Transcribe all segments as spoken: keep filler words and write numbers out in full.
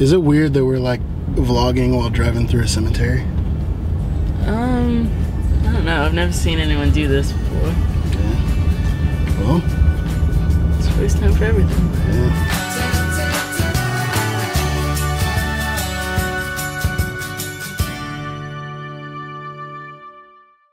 Is it weird that we're like vlogging while driving through a cemetery? Um, I don't know. I've never seen anyone do this before. Okay. Well, it's first time for everything. Yeah.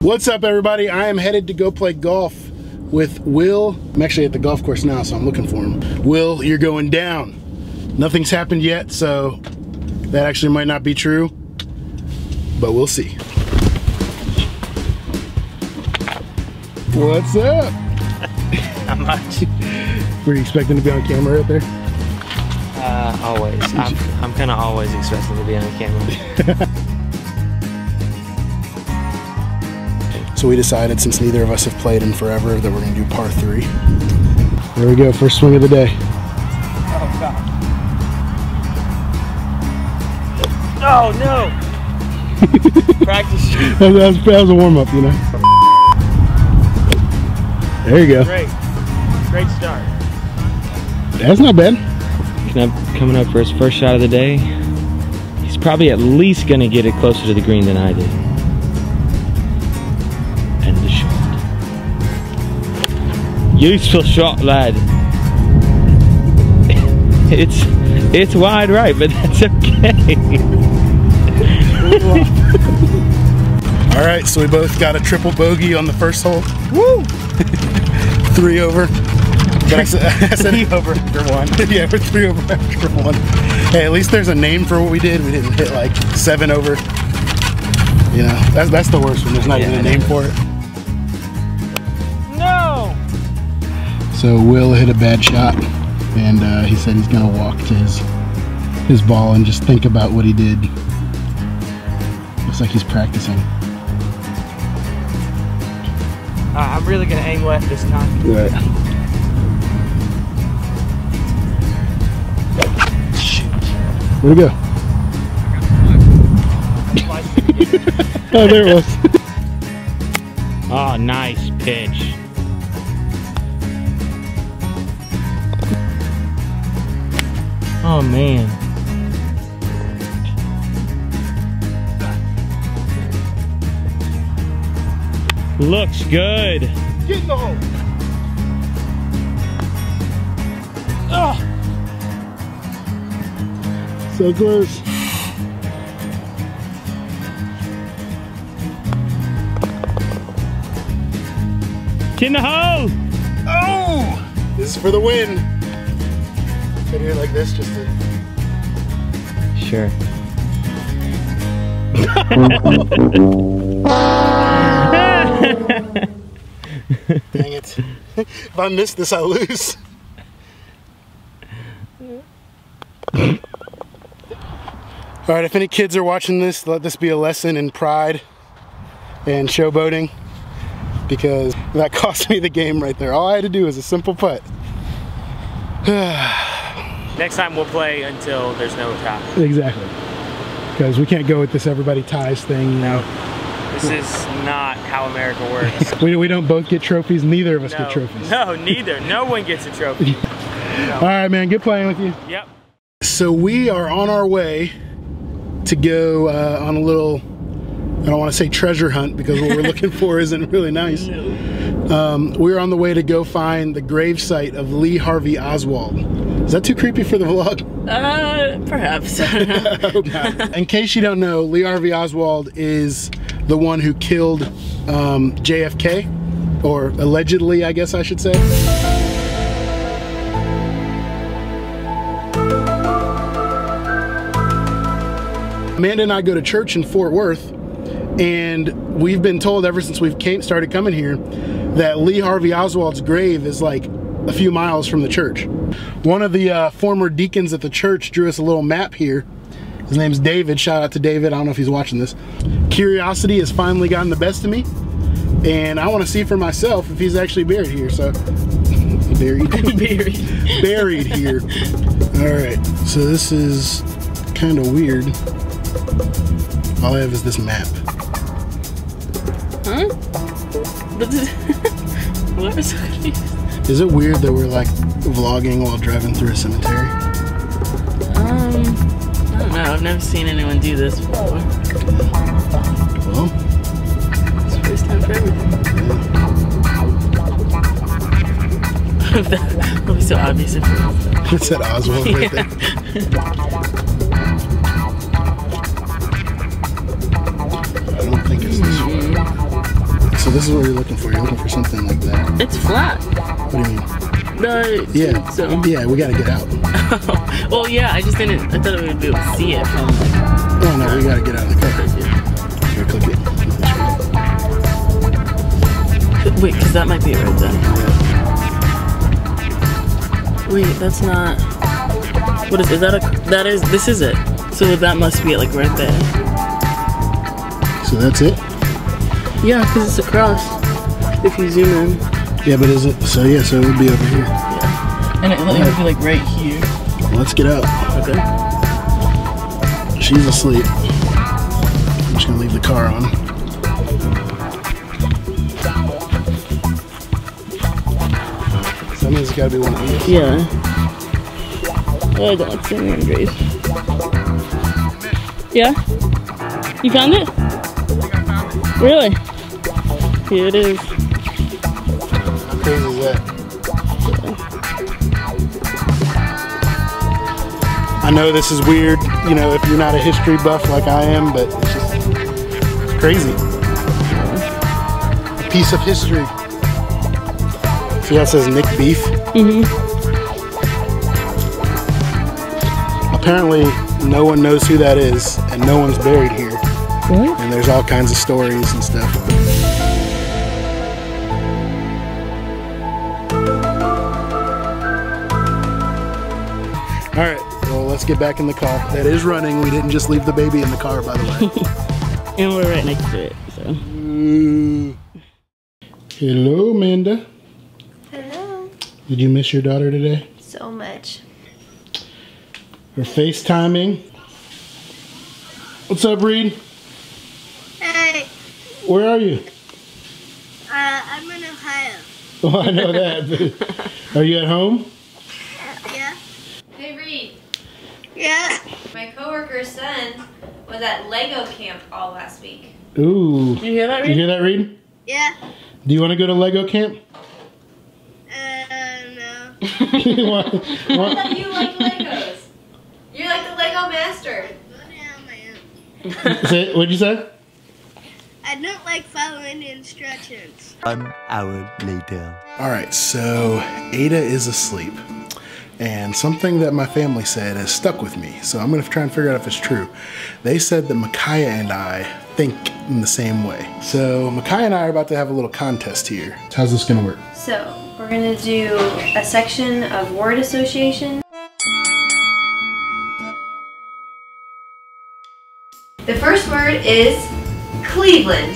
What's up, everybody? I am headed to go play golf with Will. I'm actually at the golf course now, so I'm looking for him. Will, you're going down. Nothing's happened yet, so that actually might not be true, but we'll see. What's up? Not much. Were you expecting to be on camera right there? Uh, always. I'm, I'm kind of always expecting to be on camera. So we decided, since neither of us have played in forever, that we're gonna do par three. There we go, first swing of the day. Oh God. Oh no! Practice. That was, that was a warm up, you know. There you go. Great, great start. That's not bad. Coming up for his first shot of the day, he's probably at least gonna get it closer to the green than I did. Useful shot, lad. It's it's wide right, but that's okay. All right, so we both got a triple bogey on the first hole. Woo! Three over. I said, I said three over after one. Yeah, we're three over after one. Hey, at least there's a name for what we did. We didn't hit like seven over. You know, that's that's the worst one. There's not yeah, even a name for it. So Will hit a bad shot, and uh, he said he's gonna walk to his his ball and just think about what he did. Looks like he's practicing. Uh, I'm really gonna aim left this time. Right. Shoot. Where'd it go? Oh, there it was. Oh, nice pitch. Oh man. Looks good. Get in the hole. Oh. So close. Get in the hole. Oh! This is for the win. Sit here like this just to... Sure. Dang it. If I miss this, I lose. Alright, if any kids are watching this, let this be a lesson in pride and showboating, because that cost me the game right there. All I had to do was a simple putt. Next time we'll play until there's no tie. Exactly. Because we can't go with this everybody ties thing. No. This is not how America works. we, we don't both get trophies. Neither of us no. get trophies. No, neither. No one gets a trophy. No. All right, man. Good playing with you. Yep. So we are on our way to go uh, on a little, I don't want to say treasure hunt, because what we're looking for isn't really nice. No. Um, we're on the way to go find the gravesite of Lee Harvey Oswald. Is that too creepy for the vlog? Uh, perhaps. Okay. In case you don't know, Lee Harvey Oswald is the one who killed um, J F K, or allegedly, I guess I should say. Amanda and I go to church in Fort Worth, and we've been told ever since we've came, started coming here that Lee Harvey Oswald's grave is like a few miles from the church. One of the uh, former deacons at the church drew us a little map here. His name's David. Shout out to David. I don't know if he's watching this. Curiosity has finally gotten the best of me, and I want to see for myself if he's actually buried here. So buried, buried, buried here. All right. So this is kind of weird. All I have is this map. Huh? What is that? Is it weird that we're like vlogging while driving through a cemetery? Um, I've never seen anyone do this before. Well, it's the first time for everything. That would be so obvious if it was. It's that Oswald yeah. right there. I don't think it's this one. So this is what you're looking for. You're looking for something like that. It's flat. What do you mean? No, yeah, so. yeah, we gotta get out. Well, yeah, I just didn't. I thought we would be able to see it. From no, no, we gotta get out of the car. Here, click it. Wait, because that might be it right there. Wait, that's not. What is? Is that a? That is. This is it. So that must be it, like right there. So that's it. Yeah, because it's across. If you zoom in. Yeah, but is it? So yeah, so it would be over here. Yeah. And it, it would right. be like right here. Let's get out. Okay. She's asleep. I'm just gonna leave the car on. So that means it's gotta be one of these. Yeah. Oh, God, seven hundred degrees. Yeah? You found it? Really? Here it is. I know this is weird, you know, if you're not a history buff like I am, but it's just it's crazy. A piece of history. See how it says Nick Beef? Mm-hmm. Apparently, no one knows who that is, and no one's buried here. What? And there's all kinds of stories and stuff. Alright, well, let's get back in the car. That is running. We didn't just leave the baby in the car, by the way. And we're right next to it, so. Mm. Hello, Amanda. Hello. Did you miss your daughter today? So much. Her FaceTiming. What's up, Reed? Hey. Where are you? Uh, I'm in Ohio. Oh, I know that. But are you at home? Yeah. My coworker's son was at Lego camp all last week. Ooh. Did you hear that, Reed? Did you hear that, Reed? Yeah. Do you want to go to Lego camp? Uh, no. you want, want? I thought you like Legos. You're like the Lego master. Go down, man. Say, what'd you say? I don't like following the instructions. An hour later. All right, so Ada is asleep. And something that my family said has stuck with me, so I'm gonna try and figure out if it's true. They said that Micaiah and I think in the same way. So Micaiah and I are about to have a little contest here. How's this gonna work? So we're gonna do a section of word association. The first word is Cleveland.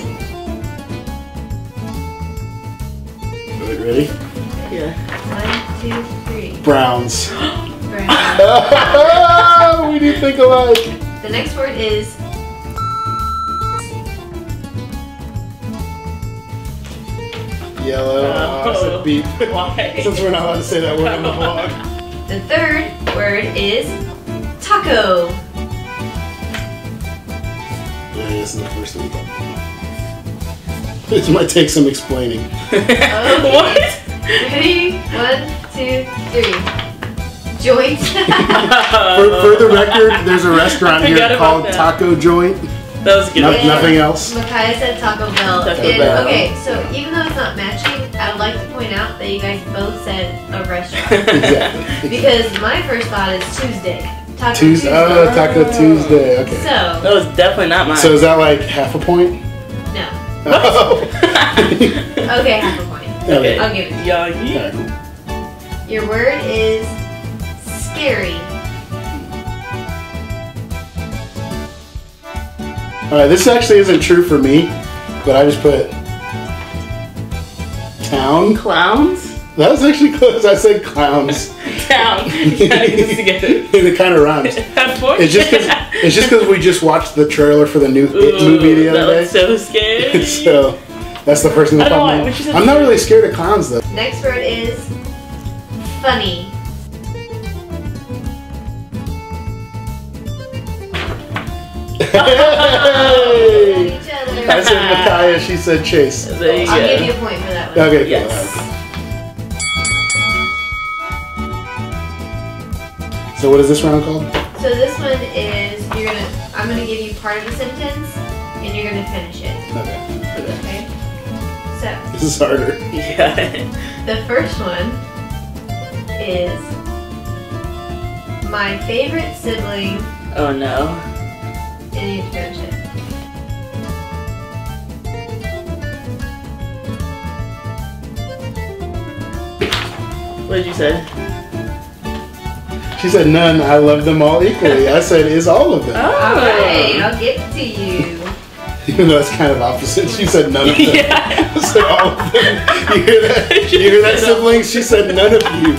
Ready? Yeah. One, two, three. Browns. Browns. We do think alike. The next word is yellow. Oh, beep. Why? Since we're not allowed to say that word on the vlog. The third word is taco. This is the first one. This might take some explaining. Okay. What? Ready? One, two, three. Joint. for, for the record, there's a restaurant here called that. Taco Joint. That was good. No, nothing else. Micaiah said Taco Bell. Taco and, Bell. Okay, so even though it's not matching, I would like to point out that you guys both said a restaurant. Exactly. Because my first thought is Tuesday. Taco Tuesday. Tuesday. Oh, Taco oh. Tuesday. Okay. So that was definitely not mine. So is that like half a point? No. Oh. Okay, half a point. Okay. I'll give it to you. Yeah, yeah. Your word is scary. Alright, this actually isn't true for me, but I just put town. Clowns? That was actually close. I said clowns. Town. And it kind of rhymes. It's just because it's just because we just watched the trailer for the new Ooh, movie the other that day. So scary. So. That's the first thing that popped in my head. I'm not really scared of clowns though. Next word is funny. Hey! I said Micaiah, she said Chase. There you I'll go. Give you a point for that one. Okay, yes. Cool. So what is this round called? So this one is, you're gonna, I'm gonna give you part of the sentence, and you're gonna finish it. Okay. Okay. So. This is harder. Yeah. The first one is, my favorite sibling. Oh no. And you finish it. What did you say? She said none. I love them all equally. I said is all of them. Oh. All right, I'll get to you. Even though it's kind of opposite. She said none of them. Yeah. I said all of them. You hear that? You hear that, siblings? She said none of you.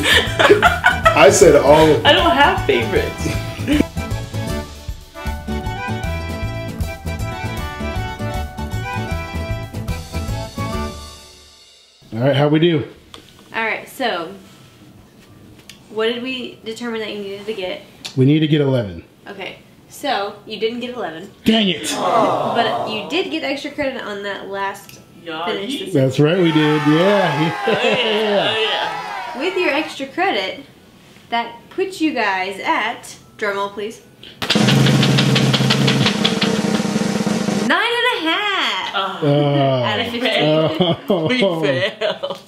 I said all of them. I don't have favorites. All right, how we do? All right, so. What did we determine that you needed to get? We need to get eleven. Okay, so you didn't get eleven. Dang it! Aww. But you did get extra credit on that last finish. That's right, we did. Yeah. Oh, yeah. Oh, yeah. With your extra credit, that puts you guys at, drumroll please, nine and a half. Oh. Oh. Out of fifteen. Oh.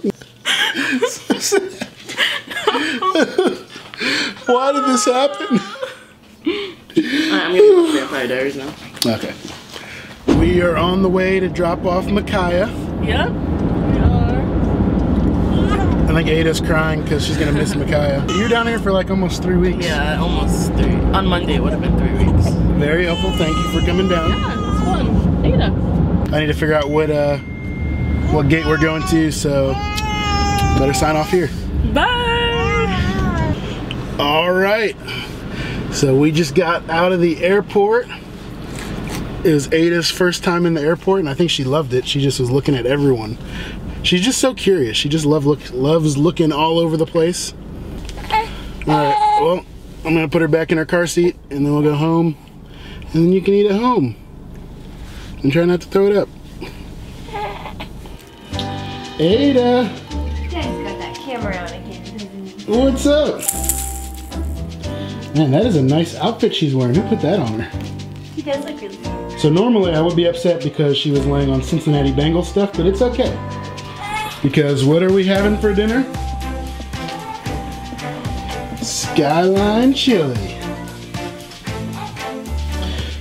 We failed. Why did this happen? I'm going to grab my diaries now. Okay. We are on the way to drop off Micaiah. Yep, we are. I think Ada's crying because she's going to miss Micaiah. You're down here for like almost three weeks. Yeah, almost three. On Monday it would have been three weeks. Very helpful. Thank you for coming down. Yeah, it's fun. Ada. I need to figure out what, uh, what gate we're going to, so better sign off here. Bye. All right, so we just got out of the airport. It was Ada's first time in the airport, and I think she loved it. She just was looking at everyone. She's just so curious. She just love look, loves looking all over the place. All right, well, I'm gonna put her back in her car seat, and then we'll go home, and then you can eat at home. And try not to throw it up. Ada! You guys got that camera on again. What's up? Man, that is a nice outfit she's wearing. Who put that on her? She does look really good. So normally I would be upset because she was laying on Cincinnati Bengals stuff, but it's okay. Because what are we having for dinner? Skyline Chili.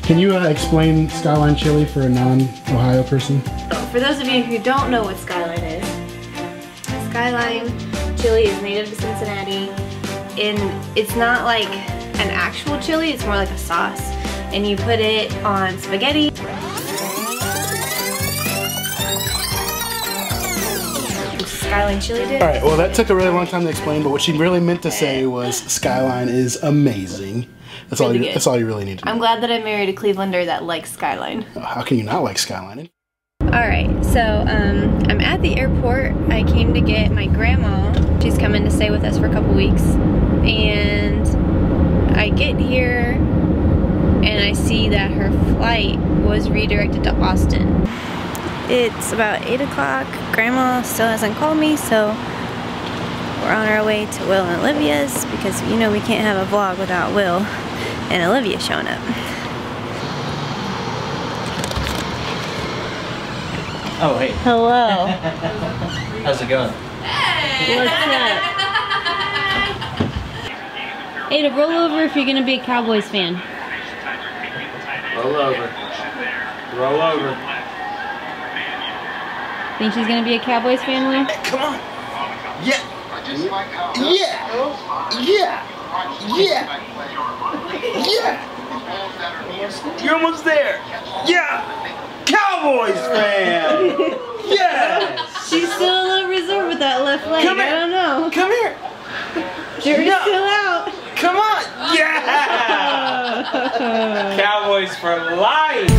Can you uh, explain Skyline Chili for a non-Ohio person? Oh, for those of you who don't know what Skyline is, Skyline Chili is native to Cincinnati. In, it's not like an actual chili, it's more like a sauce. And you put it on spaghetti. Skyline Chili did. All right, well that took a really long time to explain, but what she really meant to say was Skyline is amazing. That's, really all, you, that's all you really need to know. I'm glad that I married a Clevelander that likes Skyline. How can you not like Skyline? All right, so um, I'm at the airport. I came to get my grandma. She's coming to stay with us for a couple weeks. And I get here and I see that her flight was redirected to Austin. It's about eight o'clock. Grandma still hasn't called me, so we're on our way to Will and Olivia's because you know we can't have a vlog without Will and Olivia showing up. Oh, hey. Hello. How's it going? What's up? Ada, roll over if you're going to be a Cowboys fan. Roll over. Roll over. Think she's going to be a Cowboys fan, Will? Come on. Yeah. Yeah. Yeah. Yeah. Yeah. You're almost there. Yeah. Cowboys fan. Yes. She's still a little reserved with that left leg. Come I don't know. Come here. Jerry's no. Still out. Come on! Yeah! Cowboys for life!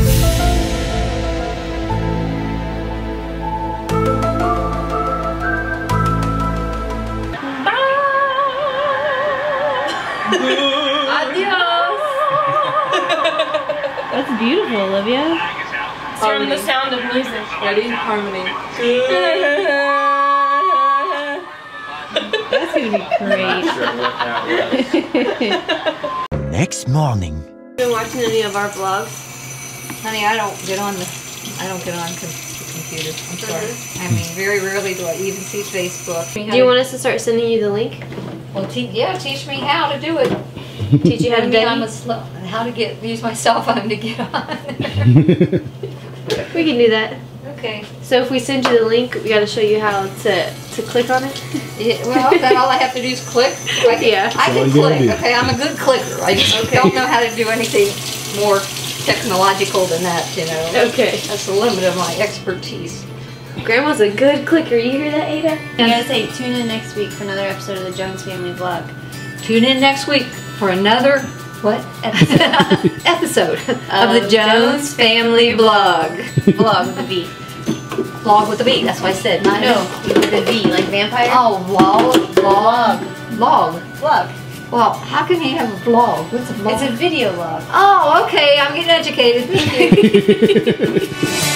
Bye! Adios! That's beautiful, Olivia. It's from The Sound of Music. Ready? Harmony. That's gonna be great. Next morning. Been watching any of our vlogs? Honey, I don't get on the, I don't get on the computer. I'm sorry. Mm-hmm. I mean, very rarely do I even see Facebook. Do you want us to start sending you the link? Well, te yeah, teach me how to do it. Teach you how to get on the slow, how to get use my cell phone to get on. We can do that. Okay. So if we send you the link, we got to show you how to to click on it. Yeah. Well, then all I have to do is click. I can, yeah. I can so click. Okay. I'm a good clicker. I just okay. don't know how to do anything more technological than that, you know. Okay. That's the limit of my expertise. Grandma's a good clicker. You hear that, Ada? I gotta say, tune in next week for another episode of the Jones Family Vlog. Tune in next week for another what episode, episode of, of the Jones Family Vlog. Vlog with a V. Vlog with a V. That's what I said. Not no, with a V, like vampire. Oh, vlog, vlog, vlog, vlog. Well, how can you have a vlog? What's a vlog? It's a video vlog. Oh, okay. I'm getting educated. Thank you.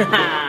Ha